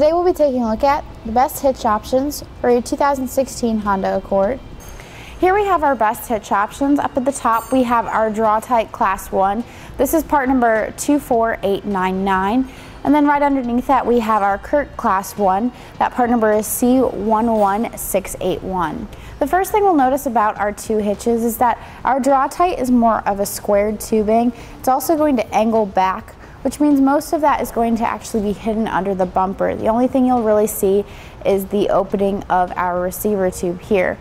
Today we'll be taking a look at the best hitch options for your 2016 Honda Accord. Here we have our best hitch options. Up at the top we have our Draw-Tite Class 1. This is part number 24899. And then right underneath that we have our Curt Class 1. That part number is C11681. The first thing we'll notice about our two hitches is that our Draw-Tite is more of a squared tubing. It's also going to angle back, which means most of that is going to actually be hidden under the bumper. The only thing you'll really see is the opening of our receiver tube here.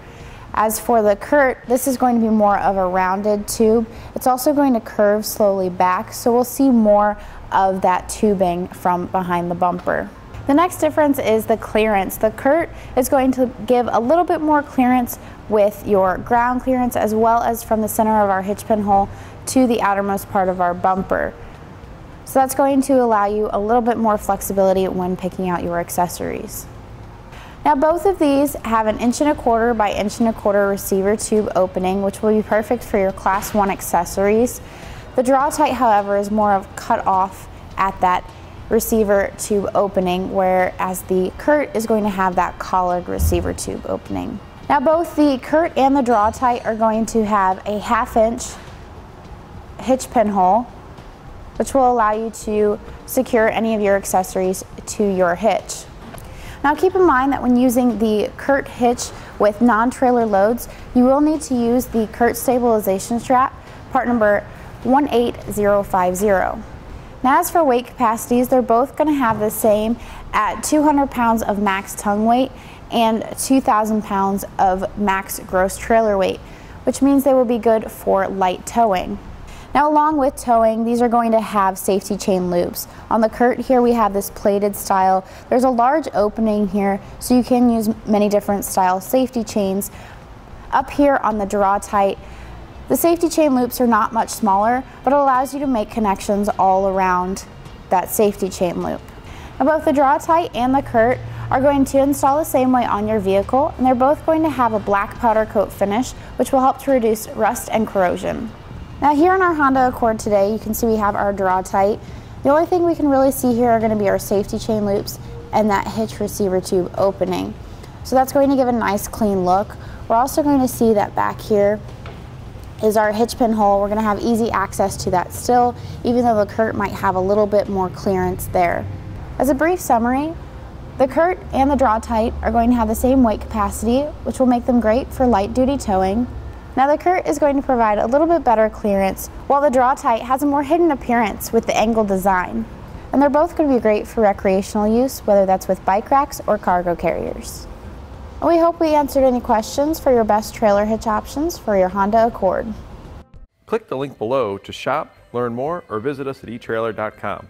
As for the Curt, this is going to be more of a rounded tube. It's also going to curve slowly back, so we'll see more of that tubing from behind the bumper. The next difference is the clearance. The Curt is going to give a little bit more clearance with your ground clearance, as well as from the center of our hitch pinhole to the outermost part of our bumper. So that's going to allow you a little bit more flexibility when picking out your accessories. Now both of these have an 1.25" by 1.25" receiver tube opening, which will be perfect for your Class 1 accessories. The Draw-Tite, however, is more of cut off at that receiver tube opening, whereas the Curt is going to have that collared receiver tube opening. Now both the Curt and the Draw-Tite are going to have a 1/2" hitch pinhole, which will allow you to secure any of your accessories to your hitch. Now keep in mind that when using the Curt hitch with non-trailer loads, you will need to use the Curt stabilization strap, part number 18050. Now as for weight capacities, they're both going to have the same at 200 pounds of max tongue weight and 2,000 pounds of max gross trailer weight, which means they will be good for light towing. Now along with towing, these are going to have safety chain loops. On the Curt here we have this plated style. There's a large opening here, so you can use many different style safety chains. Up here on the Draw-Tite, the safety chain loops are not much smaller, but it allows you to make connections all around that safety chain loop. Now both the Draw-Tite and the Curt are going to install the same way on your vehicle, and they're both going to have a black powder coat finish, which will help to reduce rust and corrosion. Now here in our Honda Accord today, you can see we have our Draw-Tite. The only thing we can really see here are going to be our safety chain loops and that hitch receiver tube opening. So that's going to give a nice clean look. We're also going to see that back here is our hitch pinhole. We're going to have easy access to that still, even though the Curt might have a little bit more clearance there. As a brief summary, the Curt and the Draw-Tite are going to have the same weight capacity, which will make them great for light duty towing. Now the Curt is going to provide a little bit better clearance, while the Draw-Tite has a more hidden appearance with the angled design. And they're both going to be great for recreational use, whether that's with bike racks or cargo carriers. We hope we answered any questions for your best trailer hitch options for your Honda Accord. Click the link below to shop, learn more, or visit us at eTrailer.com.